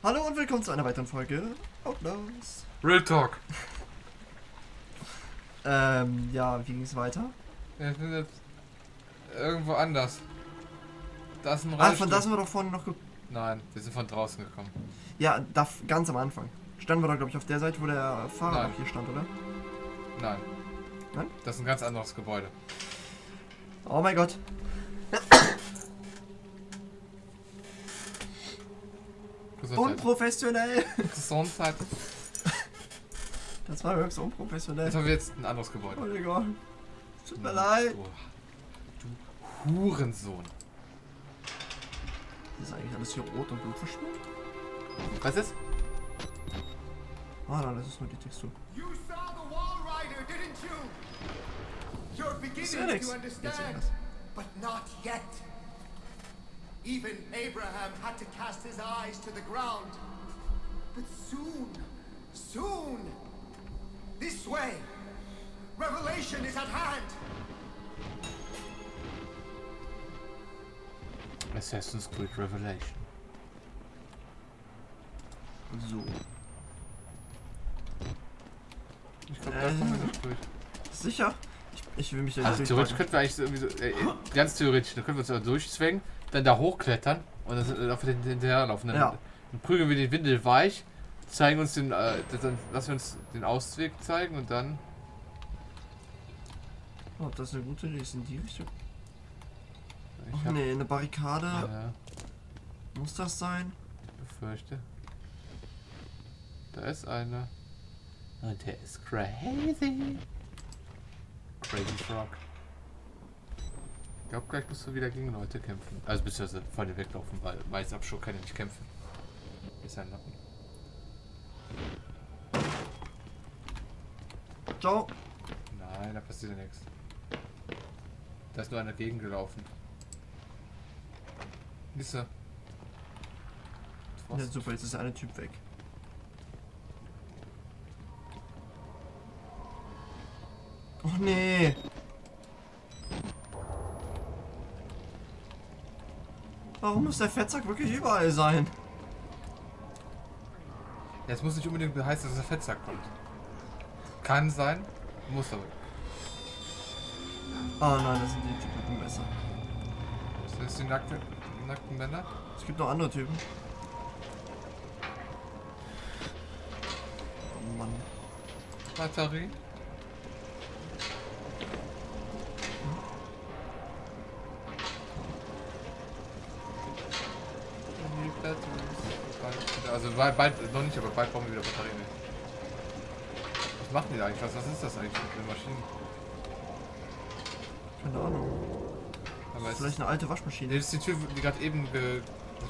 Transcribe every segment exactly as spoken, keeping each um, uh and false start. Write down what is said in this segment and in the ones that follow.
Hallo und willkommen zu einer weiteren Folge Outlaws Real Talk. ähm, ja, wie ging es weiter? Ja, ich bin jetzt irgendwo anders. Das ist ein Rollstuhl. Ah, von da sind wir doch vorhin noch ge... Nein, wir sind von draußen gekommen. Ja, da, ganz am Anfang. Standen wir doch, glaube ich, auf der Seite, wo der Fahrer Nein. noch hier stand, oder? Nein. Nein? Das ist ein ganz anderes Gebäude. Oh mein Gott. Gesundheit. Unprofessionell! Gesundheit. Das war höchst unprofessionell. Jetzt haben wir jetzt ein anderes Gebäude. Oh mein Gott. Tut mir leid. Du Hurensohn. Ist eigentlich alles hier rot und blutverschmiert? Was ist? Ah, nein, das ist nur die Textur. You saw the Walrider, didn't you? You're beginning to understand, but not yet. Even Abraham had to cast his eyes to the ground. But soon, soon, this way, Revelation is at hand. Assassin's Creed Revelation. So. Ich glaube, da kommen wir nicht durch. Sicher? Ich, ich will mich ja nicht. Also theoretisch könnten wir eigentlich irgendwie so, äh, ganz theoretisch, da können wir uns da durchzwängen. Dann da hochklettern und dann auf den hinterherlaufen. Dann, ja. dann prügeln wir den Windel weich, zeigen uns den, äh, dann lassen wir uns den Ausweg zeigen und dann. Oh, das ist eine gute Idee, ist in die Richtung. Ich hab... ne, eine Barrikade. Ja. Muss das sein? Ich befürchte. Da ist einer. Und der ist crazy. Crazy Frog. Ich glaube, gleich musst du wieder gegen Leute kämpfen. Also beziehungsweise vor dir weglaufen, weil Weißabschuh kann ja nicht kämpfen. Ist ein Lappen. Ciao! Nein, da passiert ja nichts. Da ist nur einer gegengelaufen. Siehst du? Ja, super, jetzt ist der eine Typ weg. Oh nee! Warum muss der Fettsack wirklich überall sein? Ja, es muss nicht unbedingt heißen, dass der Fettsack kommt. Kann sein, muss aber. Oh nein, das sind die Typen mit dem Messer. Sind das die nackten, nackten Männer? Es gibt noch andere Typen. Oh Mann. Batterie? Also bald, bald, noch nicht, aber bald brauchen wir wieder Batterien. Was machen die da eigentlich? Was, was ist das eigentlich mit den Maschinen? Keine Ahnung. Aber das ist vielleicht eine alte Waschmaschine. Das ist die Tür, die gerade eben sich be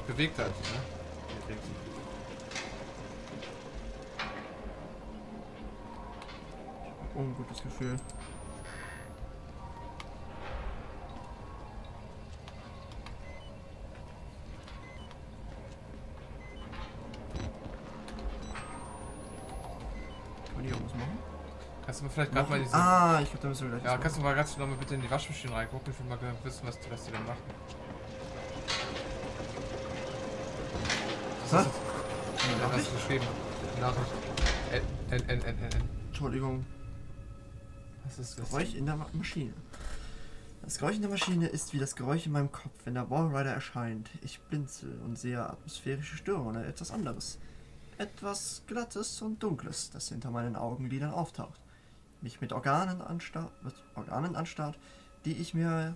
bewegt hat. Ne? Ich hab ein gutes Gefühl. Kannst du mir vielleicht gerade mal diese... Ah, ich glaube, da müssen wir gleich... Ja, kannst du mal ganz normal bitte in die Waschmaschine reingucken. Ich will mal wissen, was, was die da machen. Was? Was hast du geschrieben? Nachricht. Entschuldigung. Was ist das? Geräusch in der Maschine. Das Geräusch in der Maschine ist wie das Geräusch in meinem Kopf, wenn der Walrider erscheint. Ich blinzel und sehe atmosphärische Störungen oder etwas anderes. Etwas Glattes und Dunkles, das hinter meinen Augenlidern auftaucht. Mich mit Organen anstarrt, mit Organen anstarrt, die ich mir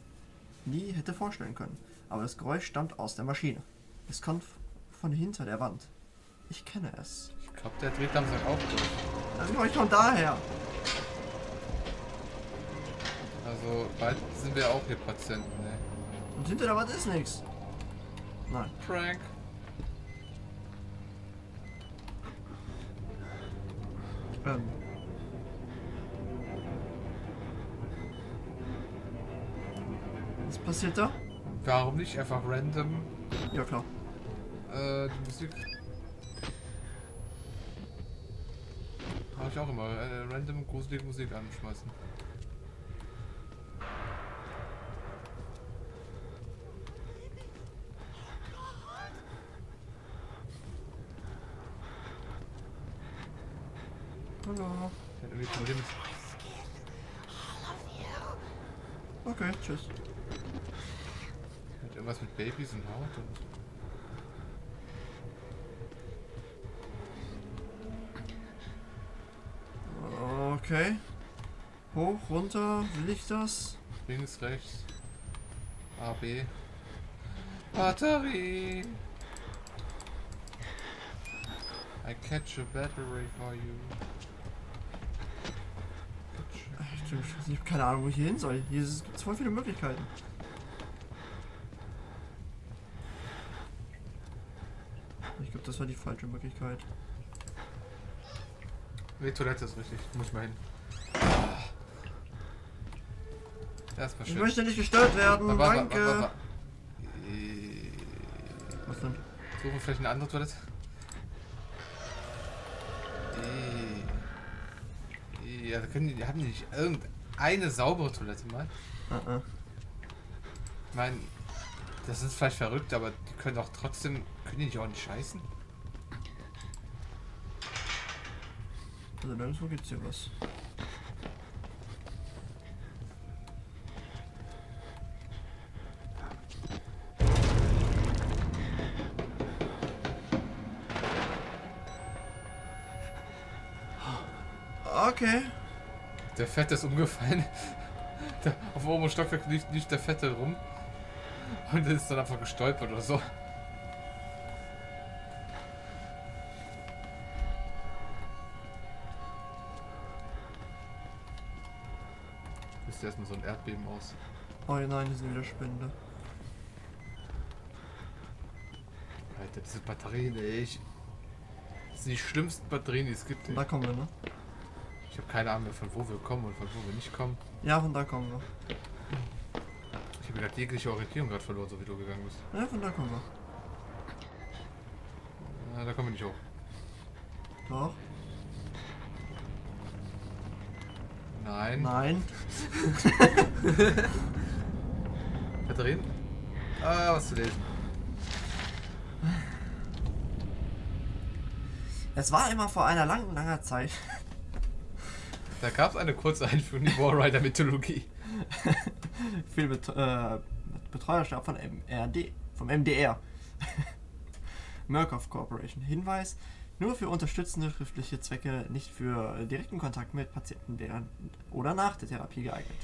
nie hätte vorstellen können. Aber das Geräusch stammt aus der Maschine. Es kommt von hinter der Wand. Ich kenne es. Ich glaube, der dreht langsam auch durch. Das Geräusch kommt daher. Also, bald sind wir auch hier Patienten, ne? Und hinter der Wand ist nichts. Nein. Prank. Ähm. Was passiert da? Warum nicht einfach random? Ja klar. Äh, die Musik. Mach ich auch immer. Äh, random gruselige Musik anschmeißen. Hallo. Der hat irgendwie Probleme. Okay, tschüss. Hat irgendwas mit Babys und Haut und... Okay. Hoch, runter, will ich das? Links, rechts. A, B. Batterie! I catch a battery for you. Ich habe keine Ahnung, wo ich hier hin soll. Hier gibt es voll viele Möglichkeiten. Ich glaube, das war die falsche Möglichkeit. Die Toilette ist richtig, muss ich mal hin. Erstmal schön. Ich möchte nicht gestört werden, aber, aber, danke. Aber, aber, aber. Was denn? Suchen wir vielleicht eine andere Toilette? Ja, können die, haben die nicht irgendeine saubere Toilette mal? Uh-uh. Ich meine, das ist vielleicht verrückt, aber die können doch trotzdem, können die nicht auch nicht scheißen? Also nirgendwo gibt's hier was. Okay. Der Fette ist umgefallen. Der, auf dem oberen Stockwerk lief, lief der Fette rum. Und ist dann einfach gestolpert oder so. Ist erstmal so ein Erdbeben aus. Oh nein, die sind wieder Spinde. Alter, diese Batterien, ey. Das sind die schlimmsten Batterien, die es gibt. Ey. Da kommen wir, ne? Ich habe keine Ahnung mehr, von wo wir kommen und von wo wir nicht kommen. Ja, von da kommen wir. Ich habe gerade jegliche Orientierung gerade verloren, so wie du gegangen bist. Ja, von da kommen wir. Na, da kommen wir nicht hoch. Doch. Nein. Nein. Katharin? Ah, was zu lesen. Es war immer vor einer langen, langer Zeit. Da gab es eine kurze Einführung in die Walrider-Mythologie. Viel Bet äh, Betreuerstab von M R D, vom M D R. Murkoff Corporation. Hinweis: Nur für unterstützende schriftliche Zwecke, nicht für direkten Kontakt mit Patienten während oder nach der Therapie geeignet.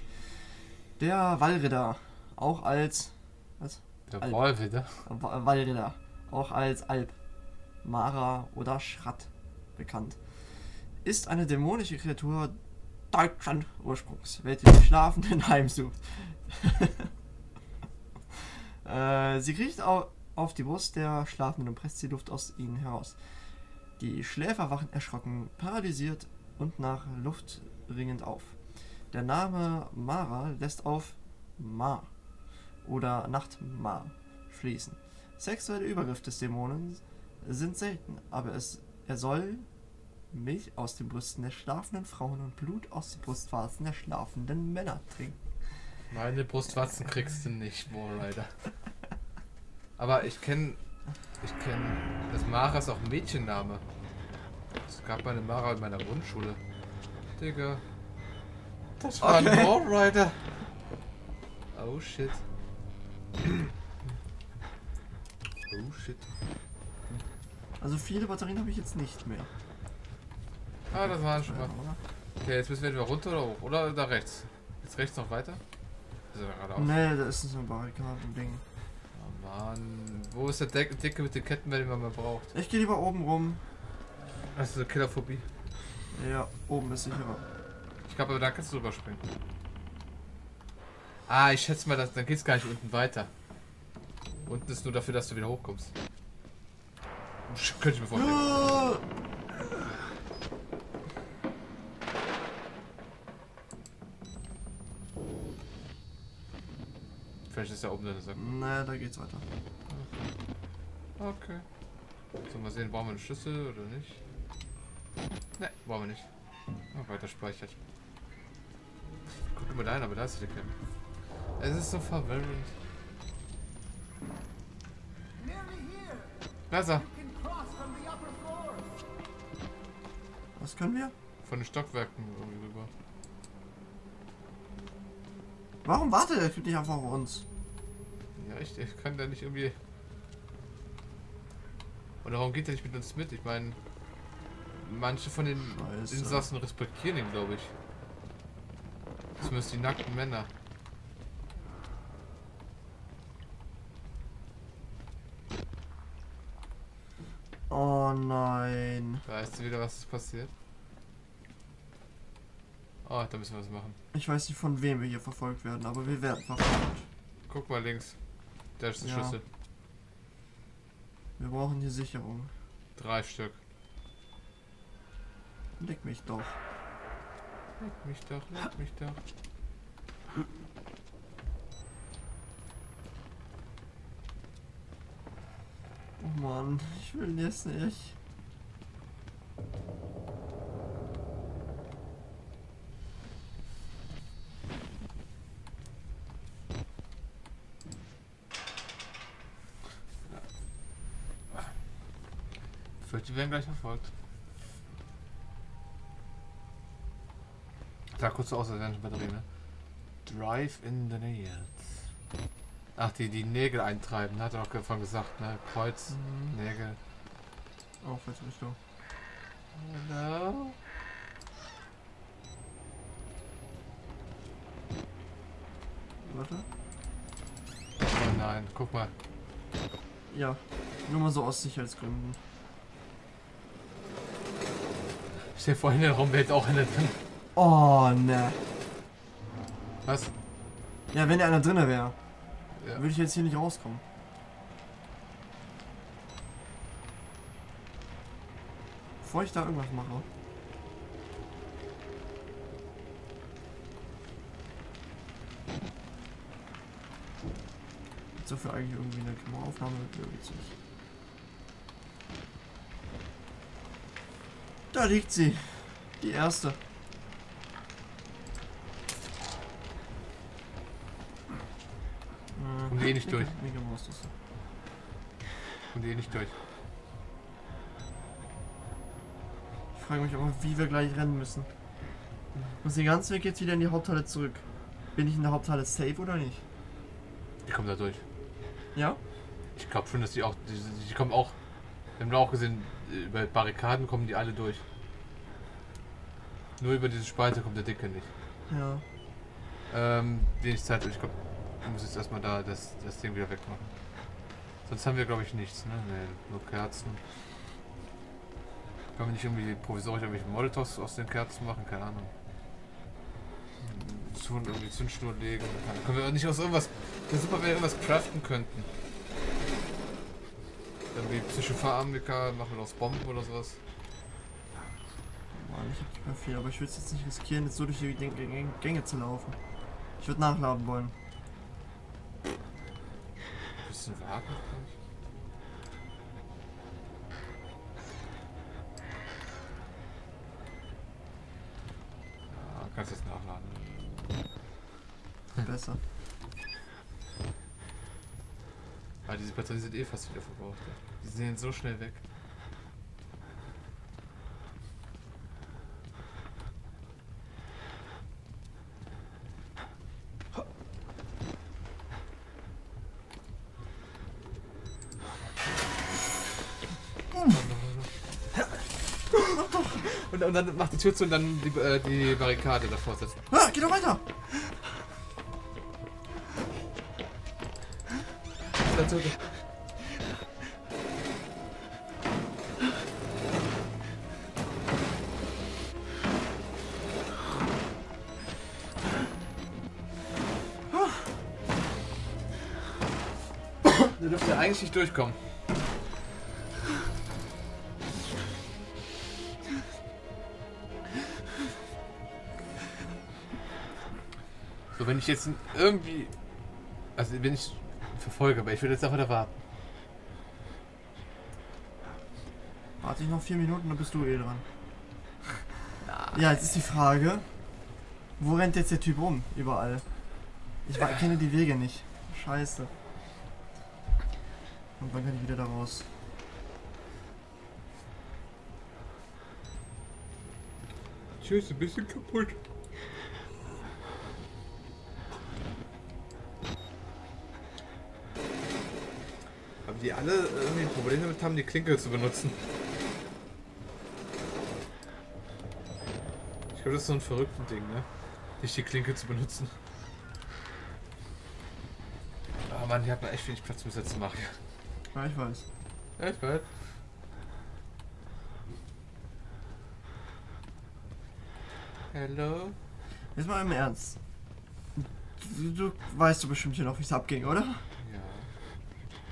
Der Walrider, auch als. Was? Der Walrider? Walrider, auch als Alp, Mara oder Schrat bekannt. Ist eine dämonische Kreatur. Deutschland Ursprungs, welche die Schlafenden heimsucht. äh, sie kriecht au auf die Brust der Schlafenden und presst die Luft aus ihnen heraus. Die Schläfer wachen erschrocken, paralysiert und nach Luft ringend auf. Der Name Mara lässt auf Ma oder Nachtma schließen. Sexuelle Übergriffe des Dämonen sind selten, aber es, er soll Milch aus den Brüsten der schlafenden Frauen und Blut aus den Brustwarzen der schlafenden Männer trinken. Meine Brustwarzen kriegst du nicht, Walrider. Aber ich kenne, ich kenne, das Mara ist auch ein Mädchenname. Es gab eine Mara in meiner Grundschule. Digga. Das war okay. Ein Walrider. Oh shit. Oh shit. Also viele Batterien habe ich jetzt nicht mehr. Ah, das waren schon mal. Okay, jetzt müssen wir entweder runter oder hoch. Oder da rechts. Jetzt rechts noch weiter? Ist er geradeaus? Nee, da ist so ein Barrikaden-Ding. Oh Mann. Wo ist der Dicke, Dicke mit den Ketten, wenn man mal braucht? Ich gehe lieber oben rum. Das ist eine Killerphobie. Ja, oben ist sicherer. Ich glaube, aber da kannst du drüber springen. Ah, ich schätze mal, dass, dann geht's gar nicht unten weiter. Unten ist nur dafür, dass du wieder hochkommst. Könnte ich mir vorstellen. Ja. Vielleicht ist ja oben der Sack. Naja, da geht's weiter. Okay. Okay. So, mal sehen, brauchen wir einen Schlüssel oder nicht? Ne, brauchen wir nicht. Oh, weiter speichert. Guck mal dahin, aber da ist die Camp. Es ist so verwirrend. Da ist er. Was können wir? Von den Stockwerken irgendwie rüber. Warum wartet der Typ nicht einfach auf uns? Ja, ich, ich kann da nicht irgendwie... Oder warum geht der nicht mit uns mit? Ich meine... Manche von den Scheiße. Insassen respektieren ihn, glaube ich. Zumindest die nackten Männer. Oh nein. Weißt du wieder, was ist passiert? Oh, da müssen wir was machen. Ich weiß nicht, von wem wir hier verfolgt werden, aber wir werden verfolgt. Guck mal links. Da ist die ja. Schüssel. Wir brauchen die Sicherung. Drei Stück. Leck mich doch. Leck mich doch, leck mich doch. Oh Mann, ich will jetzt nicht. Die werden gleich verfolgt. Sag kurz so aus, als wären schon Batterien, ne? Drive in the Nails. Ach, die die Nägel eintreiben, hat er auch davon gesagt, ne? Kreuz, mhm. Nägel. Oh, falsche Richtung. Hello? Warte. Oh nein, guck mal. Ja, nur mal so aus Sicherheitsgründen. Ich stehe vorhin der Raum wird auch einer drin. Oh ne. Was? Ja, wenn da einer drin wäre, ja. Würde ich jetzt hier nicht rauskommen. Bevor ich da irgendwas mache. Ist dafür eigentlich irgendwie eine Kameraaufnahme witzig. Da liegt sie. Die erste. Kommt eh nicht durch. Kommt eh nicht durch. Ich frage mich immer, wie wir gleich rennen müssen. Und den ganzen Weg jetzt wieder in die Haupthalle zurück. Bin ich in der Haupthalle safe oder nicht? Die kommen da durch. Ja? Ich glaube schon, dass die auch... Die, die kommen auch... Wir haben auch gesehen, über Barrikaden kommen die alle durch. Nur über diese Spalte kommt der Dicke nicht. Ja. Ähm, den ich Zeit, ich glaube, ich muss jetzt erstmal da das, das Ding wieder wegmachen. Sonst haben wir, glaube ich, nichts, ne? Ne, nur Kerzen. Können wir nicht irgendwie provisorisch irgendwelche Molotovs aus den Kerzen machen? Keine Ahnung. Zun, irgendwie Zündschnur legen. Können wir nicht aus irgendwas. Das ist super, wenn wir irgendwas craften könnten. Irgendwie Psychopharmika machen wir aus Bomben oder sowas. Mann, ich hab nicht mehr viel, aber ich würde es jetzt nicht riskieren, jetzt so durch die Gänge zu laufen. Ich würde nachladen wollen. Ein bisschen warten, glaube ich. Ja, kannst jetzt nachladen. Besser. Ah, diese Batterien sind eh fast wieder verbraucht. Die sind so schnell weg. Und, und dann macht die Tür zu und dann die, äh, die Barrikade davor setzen. Ah, geh doch weiter! Du dürfte ja eigentlich nicht durchkommen. So, wenn ich jetzt irgendwie... Also wenn ich... Verfolge, aber ich will jetzt einfach da warten. Warte ich noch vier Minuten, dann bist du eh dran. Nein. Ja, jetzt ist die Frage, wo rennt jetzt der Typ rum? Überall. Ich ja. kenne die Wege nicht. Scheiße. Und wann kann ich wieder da raus? Tür ist ein bisschen kaputt. Aber die alle irgendwie ein Problem damit haben, die Klinke zu benutzen. Ich glaube, das ist so ein verrücktes Ding, ne? Nicht die Klinke zu benutzen. Oh Mann, hier hat man echt wenig Platz bis jetzt zu machen. Ja, ich weiß. Ja, ich weiß. Hallo? Jetzt mal im Ernst. Du, du weißt du bestimmt hier noch, wie es abging, oder? Ja.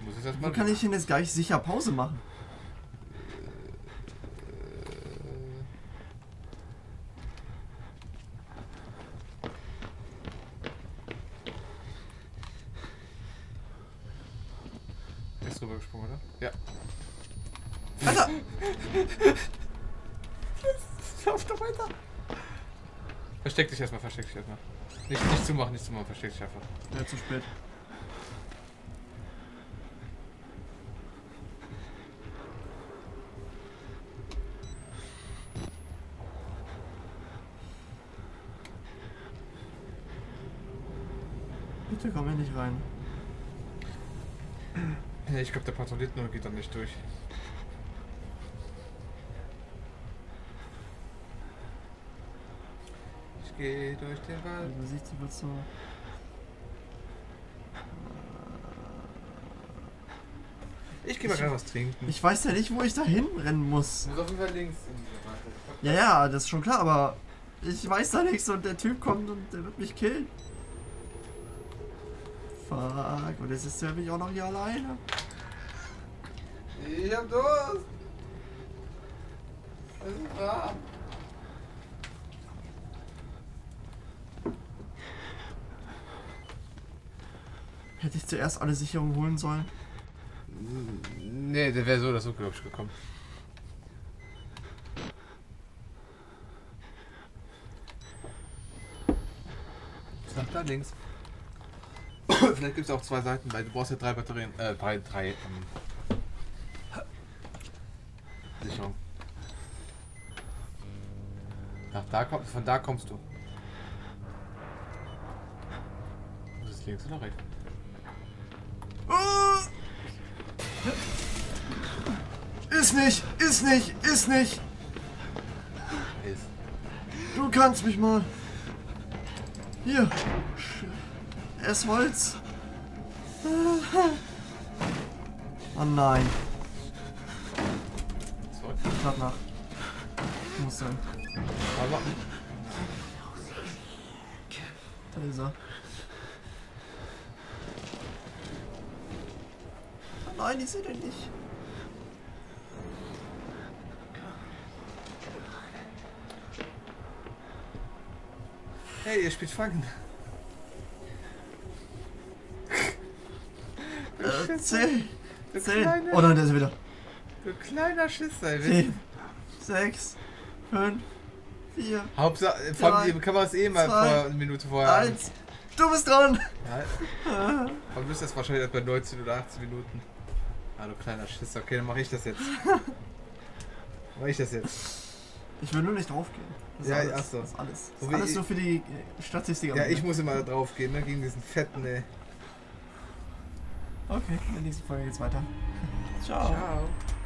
Muss ich das mal machen? Wo kann ich denn jetzt gleich sicher Pause machen? Er ist rübergesprungen, oder? Ja. Alter! Lauf doch weiter! Versteck dich erstmal, versteck dich erstmal. Nicht, nicht zumachen, nicht zumachen, versteck dich einfach. Ja, zu spät. Bitte komm hier nicht rein. Ja, ich glaube, der Patrouillet nur geht dann nicht durch. Geh durch den Wald. Also sieht sie was so. Ich geh mal gerade was trinken. Ich weiß ja nicht, wo ich da hinrennen muss. Muss auf jeden Fall links in die Wand. Ja, ja, das ist schon klar, aber ich weiß da nichts und der Typ kommt und der wird mich killen. Fuck, und jetzt ist der mich auch noch hier alleine. Ich hab Durst. Das ist warm. Hätte ich zuerst alle Sicherungen holen sollen? Nee, der wäre so oder so, glaube ich, gekommen. Ist nach da links. Vielleicht gibt es auch zwei Seiten, weil du brauchst ja drei Batterien, äh, bei drei, ähm, Sicherung. Nach da kommst, von da kommst du. Das ist links oder rechts? Ist nicht, ist nicht, ist nicht. Du kannst mich mal. Hier. Es Holz. Oh nein. Schlag nach. Muss sein. Da ist er. Nein, die sind ja nicht. Hey, ihr spielt Fangen. Äh, zehn. zehn. Oh nein, der ist wieder. Du kleiner Schisser, ey. zehn, sechs, fünf, vier. Hauptsache, kann man es eh mal vor eine Minute vorher eins. Du bist dran! Nein. Aber du bist das wahrscheinlich bei neunzehn oder achtzehn Minuten. Ah, du kleiner Schisser. Okay, dann mache ich das jetzt. Mache ich das jetzt. Ich will nur nicht draufgehen. Das ja, alles, so. Das ist alles. Das ist alles nur für die Statistik. Ja, ich muss immer draufgehen, ne? Gegen diesen fetten, ey. Okay, in der nächsten Folge geht's weiter. Ciao. Ciao.